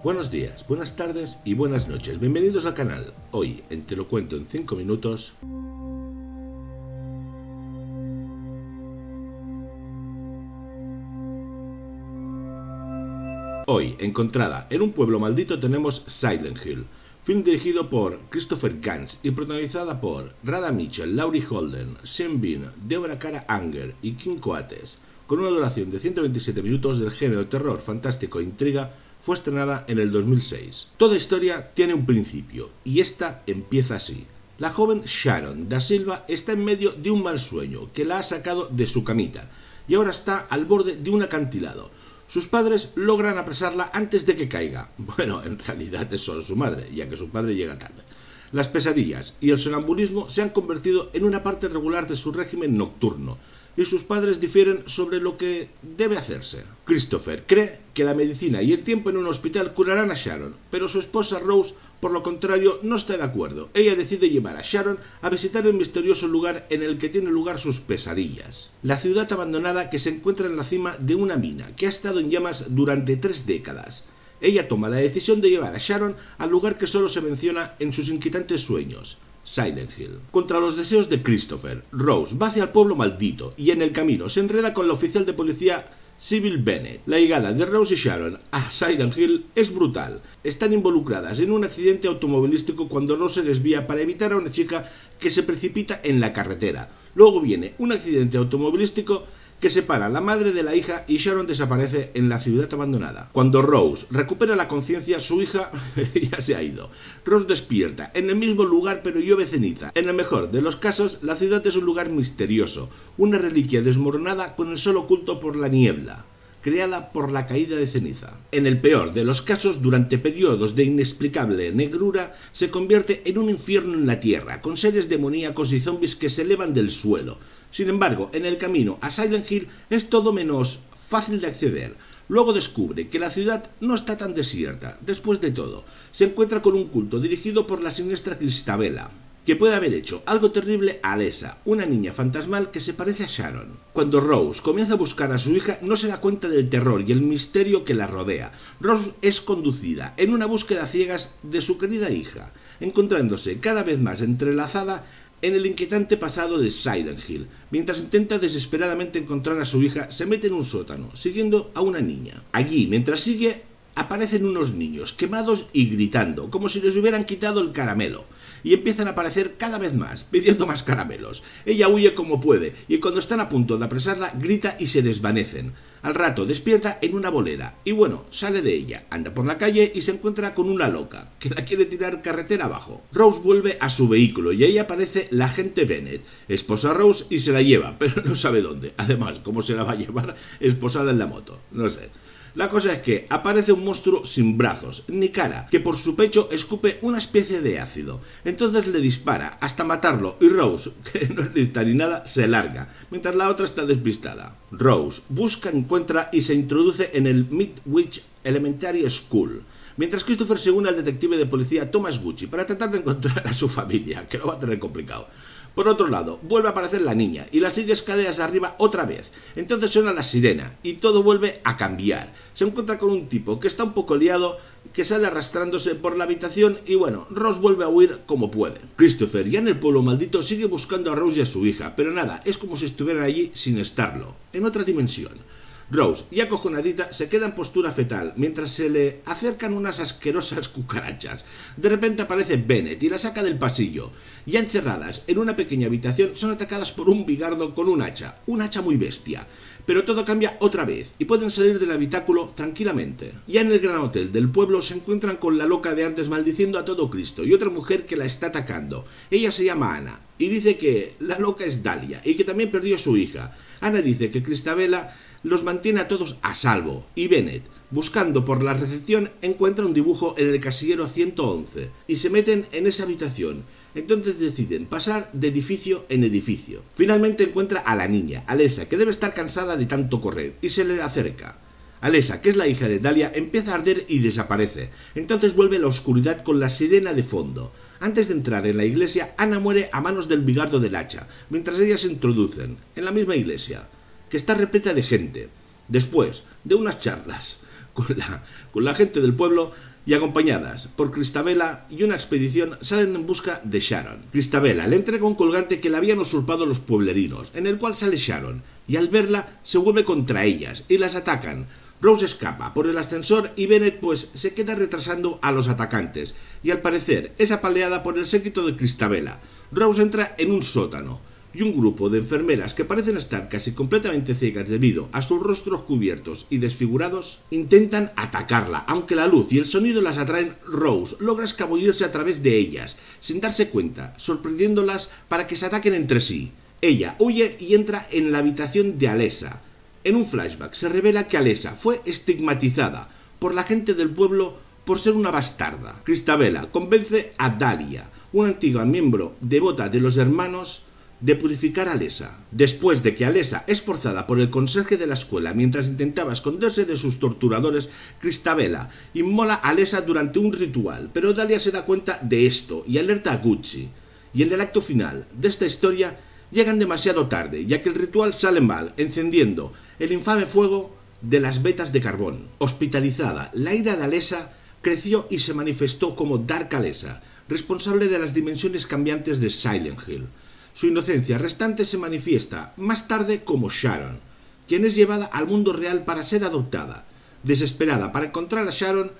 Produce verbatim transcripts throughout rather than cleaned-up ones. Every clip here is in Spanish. Buenos días, buenas tardes y buenas noches. Bienvenidos al canal. Hoy, en Te lo cuento en cinco minutos... Hoy, encontrada en un pueblo maldito, tenemos Silent Hill, film dirigido por Christopher Gans y protagonizada por Radha Mitchell, Laurie Holden, Sean Bean, Deborah Kara Unger y Kim Coates, con una duración de ciento veintisiete minutos del género terror, fantástico e intriga. Fue estrenada en el dos mil seis. Toda historia tiene un principio, y esta empieza así. La joven Sharon da Silva está en medio de un mal sueño que la ha sacado de su camita, y ahora está al borde de un acantilado. Sus padres logran apresarla antes de que caiga. Bueno, en realidad es solo su madre, ya que su padre llega tarde. Las pesadillas y el sonambulismo se han convertido en una parte regular de su régimen nocturno, y sus padres difieren sobre lo que debe hacerse. Christopher cree que la medicina y el tiempo en un hospital curarán a Sharon, pero su esposa Rose, por lo contrario, no está de acuerdo. Ella decide llevar a Sharon a visitar el misterioso lugar en el que tienen lugar sus pesadillas. La ciudad abandonada que se encuentra en la cima de una mina, que ha estado en llamas durante tres décadas. Ella toma la decisión de llevar a Sharon al lugar que solo se menciona en sus inquietantes sueños. Silent Hill. Contra los deseos de Christopher, Rose va hacia el pueblo maldito y en el camino se enreda con la oficial de policía Sybil Bennett. La llegada de Rose y Sharon a Silent Hill es brutal. Están involucradas en un accidente automovilístico cuando Rose se desvía para evitar a una chica que se precipita en la carretera. Luego viene un accidente automovilístico que separa a la madre de la hija y Sharon desaparece en la ciudad abandonada. Cuando Rose recupera la conciencia, su hija ya se ha ido. Rose despierta en el mismo lugar pero llueve ceniza. En el mejor de los casos, la ciudad es un lugar misterioso, una reliquia desmoronada con el sol oculto por la niebla, creada por la caída de ceniza. En el peor de los casos, durante periodos de inexplicable negrura, se convierte en un infierno en la tierra, con seres demoníacos y zombies que se elevan del suelo. Sin embargo, en el camino a Silent Hill es todo menos fácil de acceder. Luego descubre que la ciudad no está tan desierta. Después de todo, se encuentra con un culto dirigido por la siniestra Cristabella, que puede haber hecho algo terrible a Alessa, una niña fantasmal que se parece a Sharon. Cuando Rose comienza a buscar a su hija, no se da cuenta del terror y el misterio que la rodea. Rose es conducida en una búsqueda a ciegas de su querida hija, encontrándose cada vez más entrelazada en el inquietante pasado de Silent Hill. Mientras intenta desesperadamente encontrar a su hija, se mete en un sótano, siguiendo a una niña. Allí, mientras sigue, aparecen unos niños quemados y gritando, como si les hubieran quitado el caramelo. Y empiezan a aparecer cada vez más, pidiendo más caramelos. Ella huye como puede, y cuando están a punto de apresarla, grita y se desvanecen. Al rato despierta en una bolera, y bueno, sale de ella, anda por la calle y se encuentra con una loca, que la quiere tirar carretera abajo. Rose vuelve a su vehículo y ahí aparece la agente Bennett, esposa a Rose y se la lleva, pero no sabe dónde. Además, ¿cómo se la va a llevar esposada en la moto? No sé. La cosa es que aparece un monstruo sin brazos ni cara, que por su pecho escupe una especie de ácido. Entonces le dispara hasta matarlo y Rose, que no es lista ni nada, se larga, mientras la otra está despistada. Rose busca, encuentra y se introduce en el Midwich Elementary School, mientras Christopher se une al detective de policía Thomas Gucci para tratar de encontrar a su familia, que lo va a tener complicado. Por otro lado, vuelve a aparecer la niña y la sigue escaleras arriba otra vez. Entonces suena la sirena y todo vuelve a cambiar. Se encuentra con un tipo que está un poco liado, que sale arrastrándose por la habitación y bueno, Rose vuelve a huir como puede. Christopher, ya en el pueblo maldito, sigue buscando a Rose y a su hija, pero nada, es como si estuvieran allí sin estarlo, en otra dimensión. Rose, ya acojonadita, se queda en postura fetal mientras se le acercan unas asquerosas cucarachas. De repente aparece Bennett y la saca del pasillo. Ya encerradas en una pequeña habitación, son atacadas por un bigardo con un hacha, un hacha muy bestia. Pero todo cambia otra vez y pueden salir del habitáculo tranquilamente. Ya en el gran hotel del pueblo se encuentran con la loca de antes maldiciendo a todo Cristo y otra mujer que la está atacando. Ella se llama Ana y dice que la loca es Dahlia y que también perdió a su hija. Ana dice que Cristabella los mantiene a todos a salvo, y Bennett, buscando por la recepción, encuentra un dibujo en el casillero ciento once, y se meten en esa habitación. Entonces deciden pasar de edificio en edificio. Finalmente encuentra a la niña, Alessa, que debe estar cansada de tanto correr, y se le acerca. Alessa, que es la hija de Dahlia, empieza a arder y desaparece. Entonces vuelve la oscuridad con la sirena de fondo. Antes de entrar en la iglesia, Ana muere a manos del bigardo del hacha, mientras ellas se introducen en la misma iglesia, que está repleta de gente. Después de unas charlas con la, con la gente del pueblo, y acompañadas por Cristabella y una expedición salen en busca de Sharon. Cristabella le entrega un colgante que le habían usurpado los pueblerinos, en el cual sale Sharon, y al verla se vuelve contra ellas y las atacan. Rose escapa por el ascensor y Bennett pues se queda retrasando a los atacantes y al parecer es apaleada por el séquito de Cristabella. Rose entra en un sótano y un grupo de enfermeras que parecen estar casi completamente ciegas debido a sus rostros cubiertos y desfigurados intentan atacarla, aunque la luz y el sonido las atraen. Rose logra escabullirse a través de ellas sin darse cuenta, sorprendiéndolas para que se ataquen entre sí. Ella huye y entra en la habitación de Alessa. En un flashback se revela que Alessa fue estigmatizada por la gente del pueblo por ser una bastarda. Cristabella convence a Dahlia, una antigua miembro devota de los hermanos, de purificar a Alessa. Después de que Alessa es forzada por el conserje de la escuela mientras intentaba esconderse de sus torturadores, Cristabella inmola a Alessa durante un ritual, pero Dahlia se da cuenta de esto y alerta a Gucci. Y en el acto final de esta historia llegan demasiado tarde, ya que el ritual sale mal, encendiendo el infame fuego de las vetas de carbón. Hospitalizada, la ira de Alessa creció y se manifestó como Dark Alessa, responsable de las dimensiones cambiantes de Silent Hill. Su inocencia restante se manifiesta más tarde como Sharon, quien es llevada al mundo real para ser adoptada. Desesperada para encontrar a Sharon,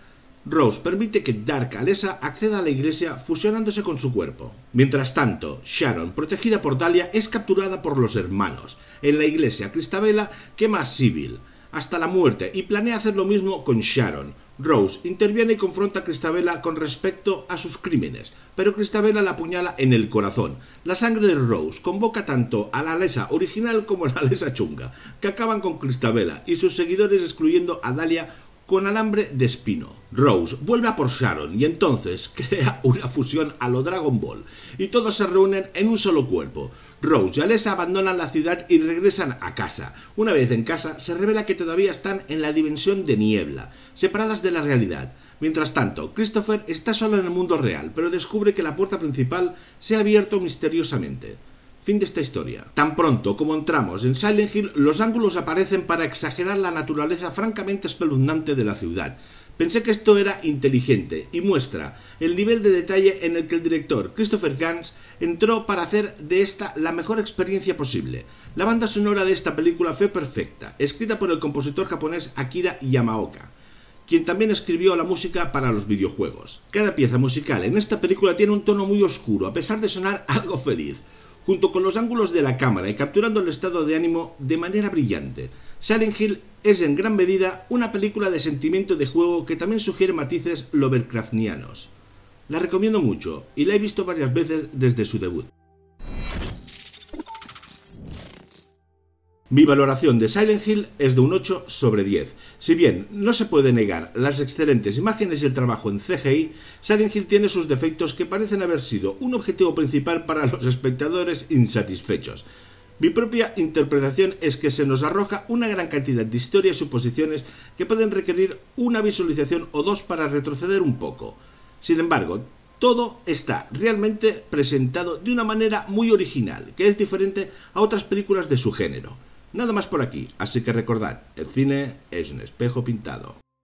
Rose permite que Dark Alessa acceda a la iglesia fusionándose con su cuerpo. Mientras tanto, Sharon, protegida por Dahlia, es capturada por los hermanos. En la iglesia, Cristabella quema a Sybil hasta la muerte y planea hacer lo mismo con Sharon. Rose interviene y confronta a Cristabella con respecto a sus crímenes, pero Cristabella la apuñala en el corazón. La sangre de Rose convoca tanto a la Alessa original como a la Alessa chunga, que acaban con Cristabella y sus seguidores excluyendo a Dahlia con alambre de espino. Rose vuelve a por Sharon y entonces crea una fusión a lo Dragon Ball y todos se reúnen en un solo cuerpo. Rose y Alessa abandonan la ciudad y regresan a casa. Una vez en casa se revela que todavía están en la dimensión de niebla, separadas de la realidad. Mientras tanto, Christopher está solo en el mundo real, pero descubre que la puerta principal se ha abierto misteriosamente. Fin de esta historia. Tan pronto como entramos en Silent Hill, los ángulos aparecen para exagerar la naturaleza francamente espeluznante de la ciudad. Pensé que esto era inteligente y muestra el nivel de detalle en el que el director Christopher Gans entró para hacer de esta la mejor experiencia posible. La banda sonora de esta película fue perfecta, escrita por el compositor japonés Akira Yamaoka, quien también escribió la música para los videojuegos. Cada pieza musical en esta película tiene un tono muy oscuro, a pesar de sonar algo feliz, junto con los ángulos de la cámara y capturando el estado de ánimo de manera brillante. Silent Hill es en gran medida una película de sentimiento de juego que también sugiere matices Lovecraftianos. La recomiendo mucho y la he visto varias veces desde su debut. Mi valoración de Silent Hill es de un ocho sobre diez. Si bien no se puede negar las excelentes imágenes y el trabajo en C G I, Silent Hill tiene sus defectos que parecen haber sido un objetivo principal para los espectadores insatisfechos. Mi propia interpretación es que se nos arroja una gran cantidad de historias y suposiciones que pueden requerir una visualización o dos para retroceder un poco. Sin embargo, todo está realmente presentado de una manera muy original, que es diferente a otras películas de su género. Nada más por aquí, así que recordad, el cine es un espejo pintado.